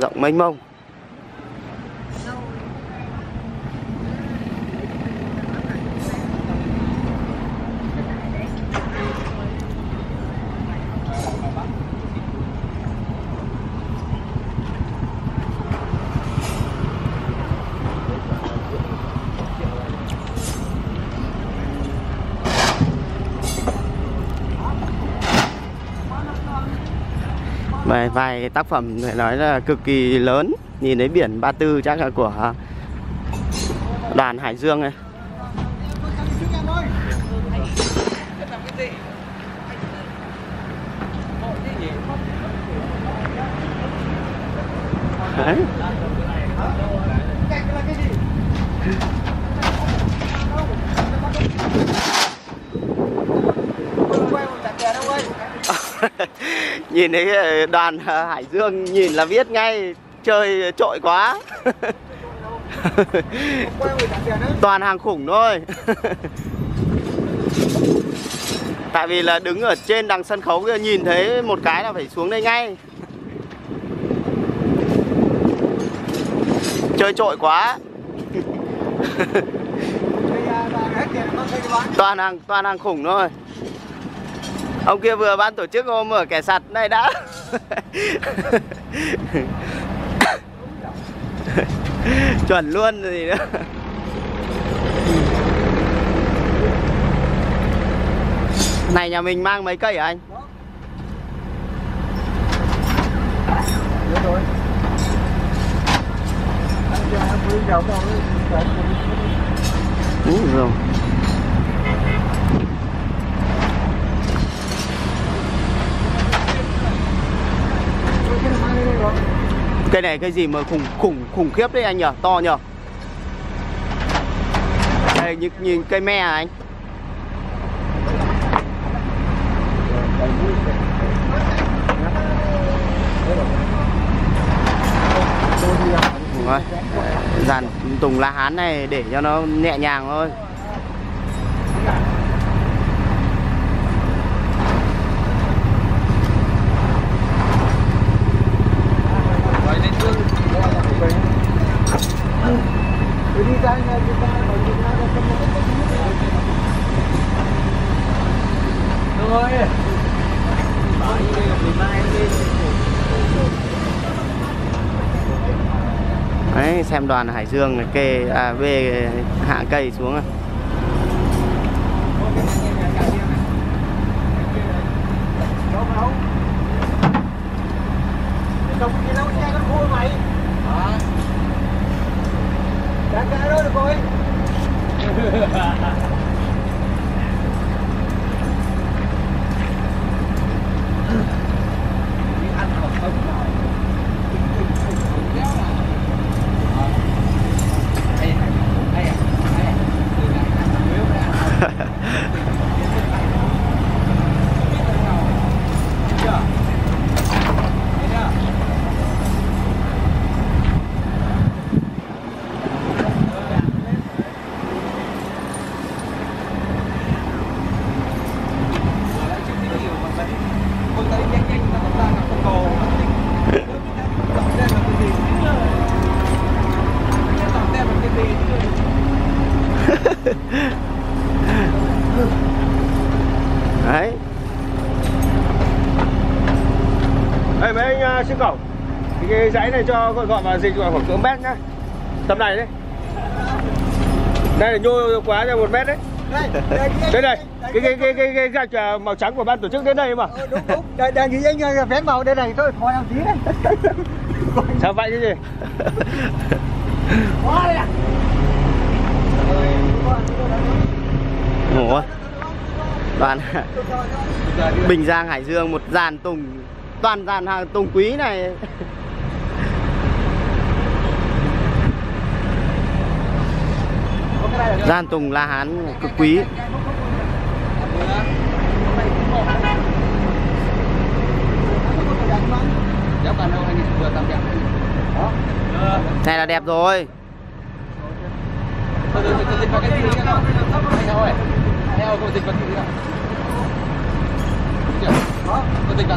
rộng mênh mông. Vài tác phẩm phải nói là cực kỳ lớn. Nhìn thấy biển 34 chắc là của đoàn Hải Dương này. Đấy. Nhìn thấy đoàn Hải Dương nhìn là biết ngay chơi trội quá. Toàn hàng khủng thôi. Tại vì là đứng ở trên đằng sân khấu nhìn thấy một cái là phải xuống đây ngay. Chơi trội quá. Toàn hàng khủng thôi. Ông kia vừa ban tổ chức hôm ở Kẻ Sặt này đã. Chuẩn luôn gì nữa. Này nhà mình mang mấy cây hả anh? Đúng rồi. Cây này cây gì mà khủng khiếp đấy anh nhỉ, to nhỉ. Đây nhìn cây me à anh. Dàn tùng lá hán này để cho nó nhẹ nhàng thôi. Đấy, xem đoàn Hải Dương kê bê hạ cây xuống rồi. Đấy. Ê mấy anh siêu cẩu, cái dãy này cho gọi vào dịch khoảng cỡ 1 mét nhá. Tầm này đấy. Đây là nhô quá ra 1 mét đấy. Đây này, cái gạch màu trắng của ban tổ chức đến đây mà. Đúng. Đang nghĩ anh vén vào đây này thôi, thôi làm tí đấy. Sao vậy chứ gì? Quá đây à. Ủa. Toàn Bình Giang Hải Dương một dàn tùng, toàn dàn hàng tùng quý này. Dàn tùng lá hán cực quý. Này là đẹp rồi. Theo dịch vật